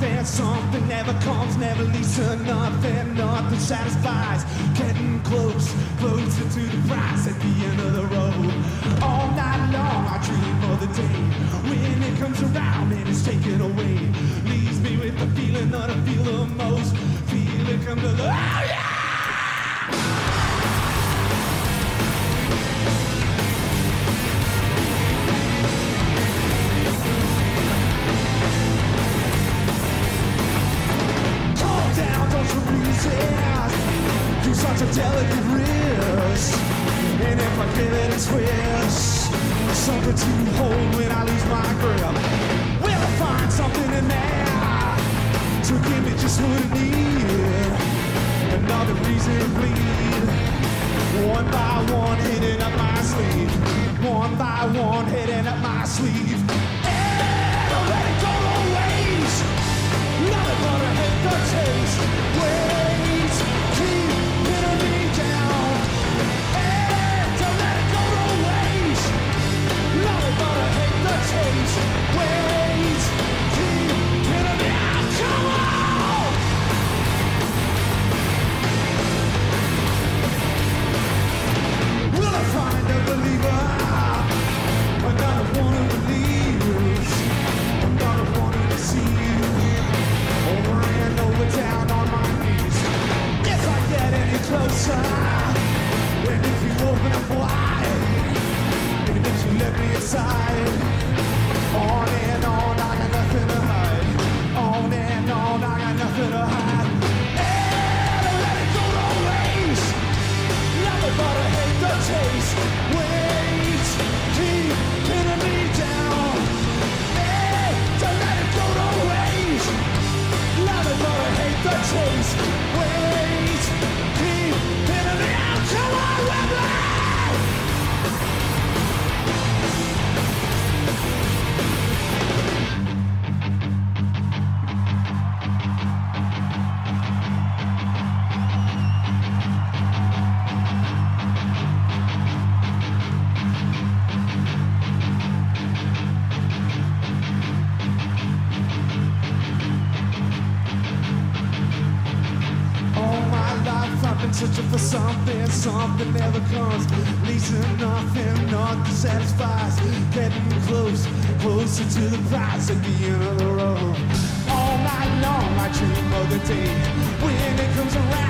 something, something never comes, never leads to nothing, nothing satisfies. Getting close, closer to the prize at the end of the road. All night long I dream of the day when it comes around and it's taken away. Leaves me with the feeling that I feel the most. Feel it come to the... Oh, yeah! You're such a delicate wrist, and if I give it a twist, something to hold when I lose my grip. Will I find something in there to give me just what I need? Another reason to bleed. One by one, hitting up my sleeve. One by one, hitting up my sleeve. And I'll let it go always. Never gonna hate the taste. Wait, keep searching for something, something never comes, leads to nothing, nothing satisfies. Getting close, closer to the prize at the end of the road. All night long I dream of the day when it comes around.